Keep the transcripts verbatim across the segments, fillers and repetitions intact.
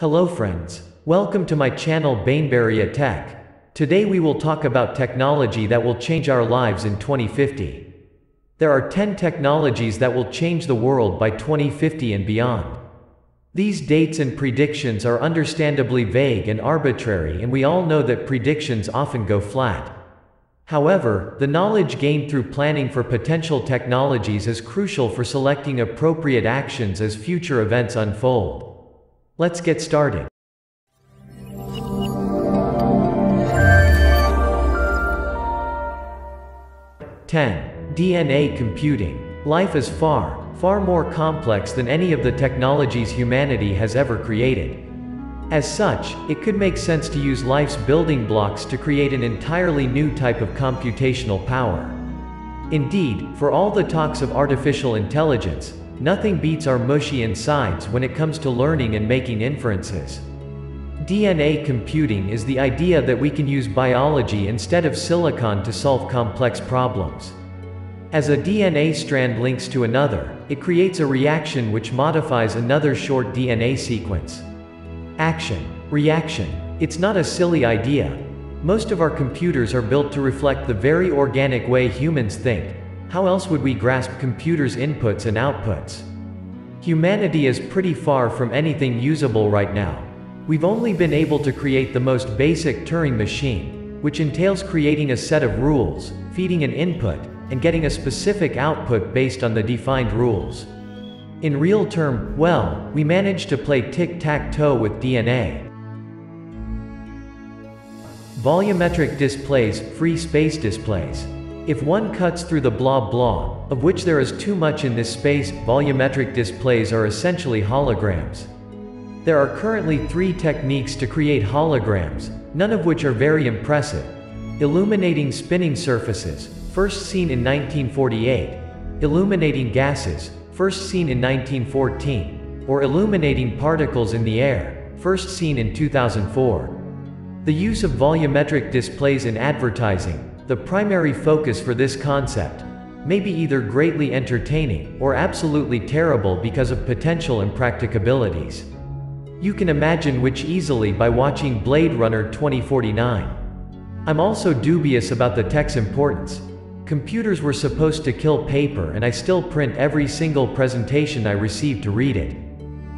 Hello friends. Welcome to my channel Bainbaria Tech. Today we will talk about technology that will change our lives in twenty fifty. There are ten technologies that will change the world by twenty fifty and beyond. These dates and predictions are understandably vague and arbitrary, and we all know that predictions often go flat. However, the knowledge gained through planning for potential technologies is crucial for selecting appropriate actions as future events unfold. Let's get started. ten. D N A computing. Life is far, far more complex than any of the technologies humanity has ever created. As such, it could make sense to use life's building blocks to create an entirely new type of computational power. Indeed, for all the talks of artificial intelligence, nothing beats our mushy insides when it comes to learning and making inferences. D N A computing is the idea that we can use biology instead of silicon to solve complex problems. As a D N A strand links to another, it creates a reaction which modifies another short D N A sequence. Action. Reaction. It's not a silly idea. Most of our computers are built to reflect the very organic way humans think. How else would we grasp computers' inputs and outputs? Humanity is pretty far from anything usable right now. We've only been able to create the most basic Turing machine, which entails creating a set of rules, feeding an input, and getting a specific output based on the defined rules. In real term, well, we managed to play tic-tac-toe with D N A. Volumetric displays, free space displays. If one cuts through the blah blah, of which there is too much in this space, volumetric displays are essentially holograms. There are currently three techniques to create holograms, none of which are very impressive. Illuminating spinning surfaces, first seen in nineteen forty-eight, illuminating gases, first seen in nineteen fourteen, or illuminating particles in the air, first seen in two thousand four. The use of volumetric displays in advertising, the primary focus for this concept, may be either greatly entertaining or absolutely terrible because of potential impracticabilities. You can imagine which easily by watching Blade Runner twenty forty-nine. I'm also dubious about the tech's importance. Computers were supposed to kill paper, and I still print every single presentation I receive to read it.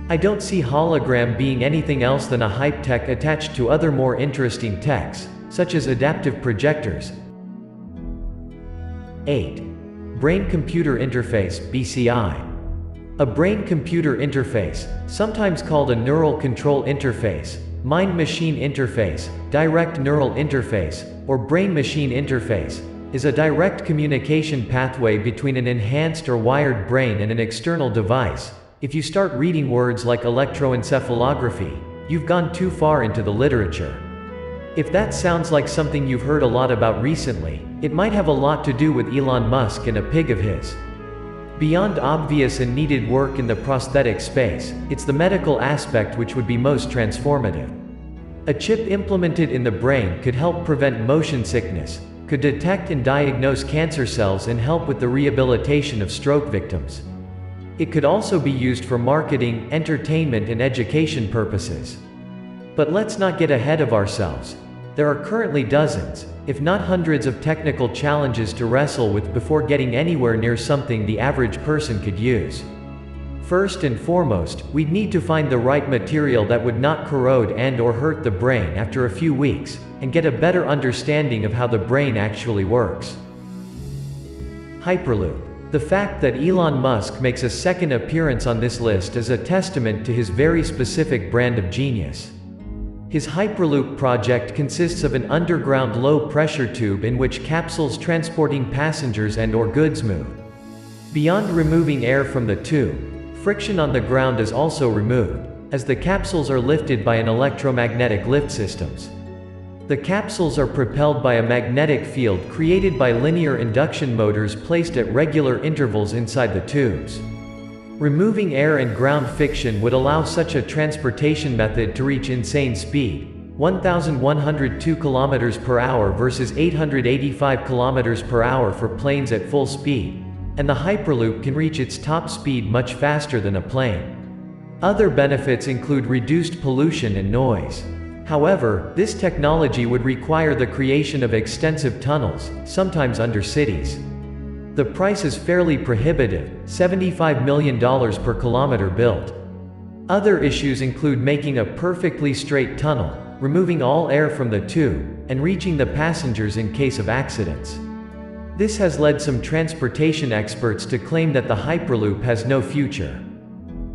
I don't see hologram being anything else than a hype tech attached to other more interesting techs, such as adaptive projectors. eight. Brain-Computer Interface, B C I. A brain-computer interface, sometimes called a neural control interface, mind-machine interface, direct neural interface, or brain-machine interface, is a direct communication pathway between an enhanced or wired brain and an external device. If you start reading words like electroencephalography, you've gone too far into the literature. If that sounds like something you've heard a lot about recently, it might have a lot to do with Elon Musk and a pig of his. Beyond obvious and needed work in the prosthetic space, it's the medical aspect which would be most transformative. A chip implemented in the brain could help prevent motion sickness, could detect and diagnose cancer cells, and help with the rehabilitation of stroke victims. It could also be used for marketing, entertainment, and education purposes. But let's not get ahead of ourselves. There are currently dozens, if not hundreds, of technical challenges to wrestle with before getting anywhere near something the average person could use. First and foremost, we'd need to find the right material that would not corrode and or hurt the brain after a few weeks, and get a better understanding of how the brain actually works. Hyperloop. The fact that Elon Musk makes a second appearance on this list is a testament to his very specific brand of genius. His Hyperloop project consists of an underground low-pressure tube in which capsules transporting passengers and/or goods move. Beyond removing air from the tube, friction on the ground is also removed, as the capsules are lifted by an electromagnetic lift systems. The capsules are propelled by a magnetic field created by linear induction motors placed at regular intervals inside the tubes. Removing air and ground friction would allow such a transportation method to reach insane speed, one thousand one hundred two kilometers per hour versus eight hundred eighty-five kilometers per hour for planes at full speed, and the Hyperloop can reach its top speed much faster than a plane. Other benefits include reduced pollution and noise. However, this technology would require the creation of extensive tunnels, sometimes under cities. The price is fairly prohibitive, seventy-five million dollars per kilometer built. Other issues include making a perfectly straight tunnel, removing all air from the tube, and reaching the passengers in case of accidents. This has led some transportation experts to claim that the Hyperloop has no future.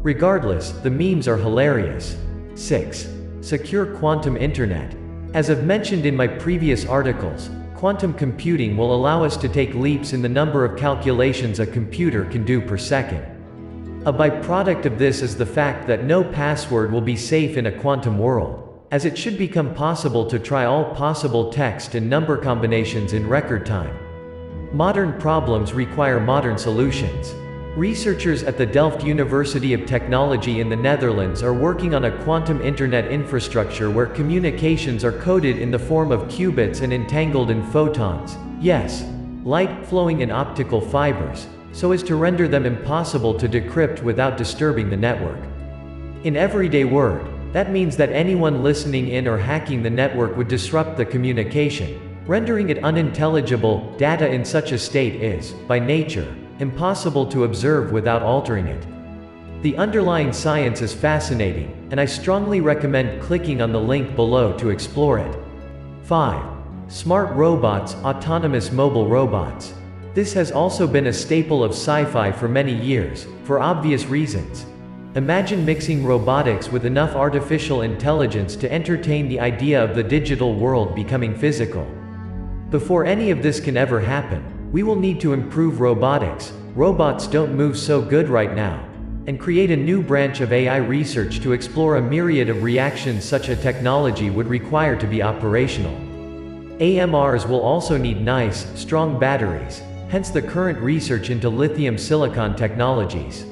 Regardless, the memes are hilarious. six. Secure quantum internet. As I've mentioned in my previous articles, quantum computing will allow us to take leaps in the number of calculations a computer can do per second. A byproduct of this is the fact that no password will be safe in a quantum world, as it should become possible to try all possible text and number combinations in record time. Modern problems require modern solutions. Researchers at the Delft University of Technology in the Netherlands are working on a quantum internet infrastructure where communications are coded in the form of qubits and entangled in photons, yes, light flowing in optical fibers, so as to render them impossible to decrypt without disturbing the network. In everyday word, that means that anyone listening in or hacking the network would disrupt the communication, rendering it unintelligible. Data in such a state is, by nature, impossible to observe without altering it. The underlying science is fascinating, and I strongly recommend clicking on the link below to explore it. five. Smart robots, autonomous mobile robots. This has also been a staple of sci-fi for many years, for obvious reasons. Imagine mixing robotics with enough artificial intelligence to entertain the idea of the digital world becoming physical. Before any of this can ever happen, we will need to improve robotics. Robots don't move so good right now, and create a new branch of A I research to explore a myriad of reactions such a technology would require to be operational. A M Rs will also need nice, strong batteries, hence the current research into lithium silicon technologies.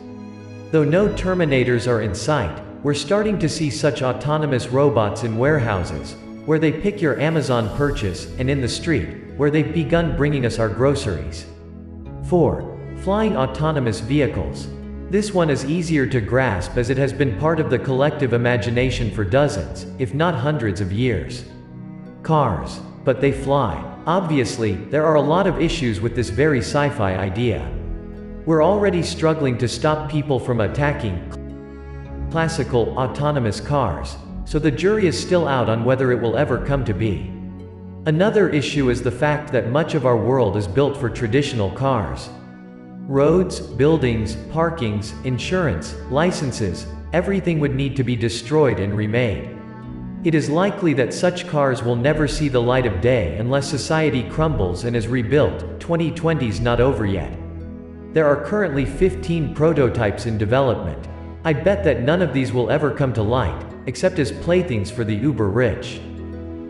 Though no Terminators are in sight, we're starting to see such autonomous robots in warehouses, where they pick your Amazon purchase, and in the street, where they've begun bringing us our groceries. four. Flying autonomous vehicles. This one is easier to grasp as it has been part of the collective imagination for dozens, if not hundreds of years. Cars. But they fly. Obviously, there are a lot of issues with this very sci-fi idea. We're already struggling to stop people from attacking classical autonomous cars, so the jury is still out on whether it will ever come to be. Another issue is the fact that much of our world is built for traditional cars. Roads, buildings, parkings, insurance, licenses, everything would need to be destroyed and remade. It is likely that such cars will never see the light of day unless society crumbles and is rebuilt. twenty twenty's not over yet. There are currently fifteen prototypes in development. I bet that none of these will ever come to light, except as playthings for the uber-rich.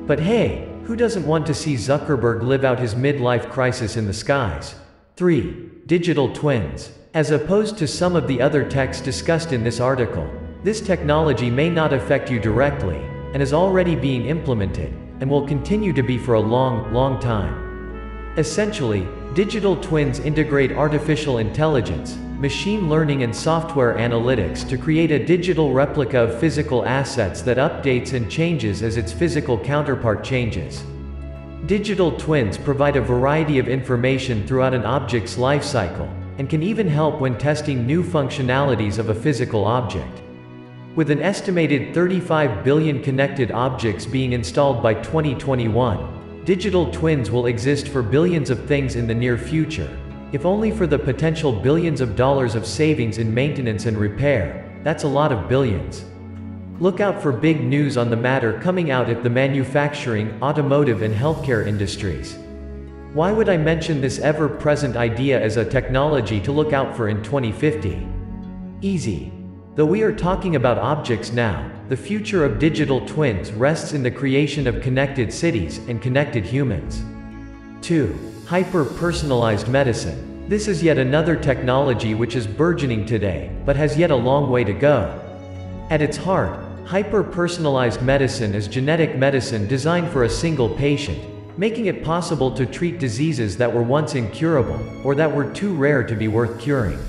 But hey, who doesn't want to see Zuckerberg live out his midlife crisis in the skies? three. Digital twins. As opposed to some of the other techs discussed in this article, this technology may not affect you directly, and is already being implemented, and will continue to be for a long, long time. Essentially, digital twins integrate artificial intelligence, machine learning and software analytics to create a digital replica of physical assets that updates and changes as its physical counterpart changes. Digital twins provide a variety of information throughout an object's life cycle, and can even help when testing new functionalities of a physical object. With an estimated thirty-five billion connected objects being installed by twenty twenty-one, digital twins will exist for billions of things in the near future. If only for the potential billions of dollars of savings in maintenance and repair, that's a lot of billions. Look out for big news on the matter coming out at the manufacturing, automotive and healthcare industries. Why would I mention this ever-present idea as a technology to look out for in twenty fifty? Easy. Though we are talking about objects now, the future of digital twins rests in the creation of connected cities and connected humans. two. Hyper-personalized medicine. This is yet another technology which is burgeoning today, but has yet a long way to go. At its heart, hyper-personalized medicine is genetic medicine designed for a single patient, making it possible to treat diseases that were once incurable, or that were too rare to be worth curing.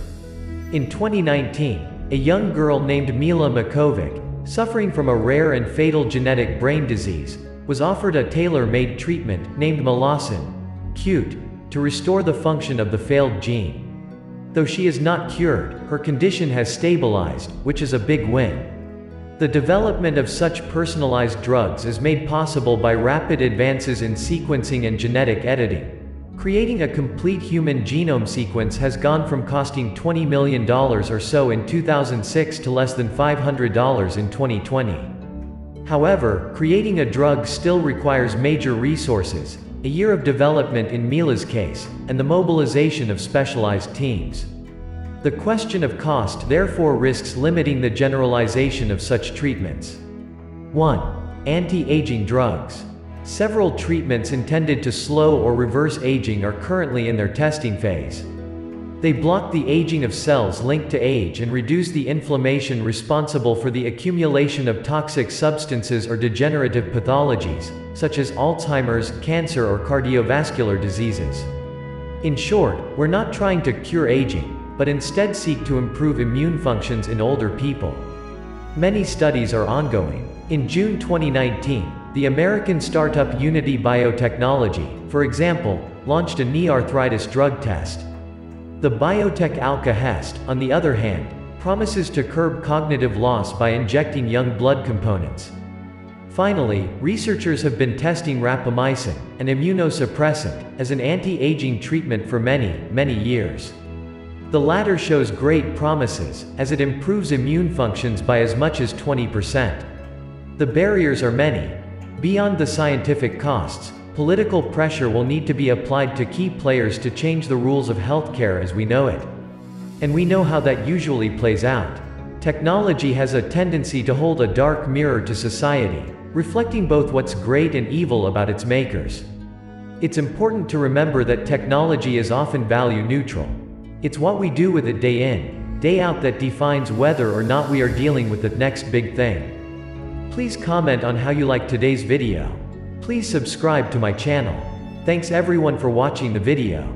In twenty nineteen, A young girl named Mila Makovic, suffering from a rare and fatal genetic brain disease, was offered a tailor-made treatment, named Molossin, Q T, to restore the function of the failed gene. Though she is not cured, her condition has stabilized, which is a big win. The development of such personalized drugs is made possible by rapid advances in sequencing and genetic editing. Creating a complete human genome sequence has gone from costing twenty million dollars or so in two thousand six to less than five hundred dollars in twenty twenty. However, creating a drug still requires major resources, a year of development in Mila's case, and the mobilization of specialized teams. The question of cost therefore risks limiting the generalization of such treatments. one. Anti-aging drugs. Several treatments intended to slow or reverse aging are currently in their testing phase. They block the aging of cells linked to age and reduce the inflammation responsible for the accumulation of toxic substances or degenerative pathologies, such as Alzheimer's, cancer, or cardiovascular diseases. In short, we're not trying to cure aging, but instead seek to improve immune functions in older people. Many studies are ongoing. In June twenty nineteen, the American startup Unity Biotechnology, for example, launched a knee arthritis drug test. The biotech Alkahest, on the other hand, promises to curb cognitive loss by injecting young blood components. Finally, researchers have been testing rapamycin, an immunosuppressant, as an anti-aging treatment for many, many years. The latter shows great promises, as it improves immune functions by as much as twenty percent. The barriers are many. Beyond the scientific costs, political pressure will need to be applied to key players to change the rules of healthcare as we know it. And we know how that usually plays out. Technology has a tendency to hold a dark mirror to society, reflecting both what's great and evil about its makers. It's important to remember that technology is often value-neutral. It's what we do with it day in, day out that defines whether or not we are dealing with the next big thing. Please comment on how you like today's video. Please subscribe to my channel. Thanks everyone for watching the video.